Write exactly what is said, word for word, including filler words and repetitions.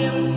Williams.